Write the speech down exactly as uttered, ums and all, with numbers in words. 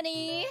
Honey!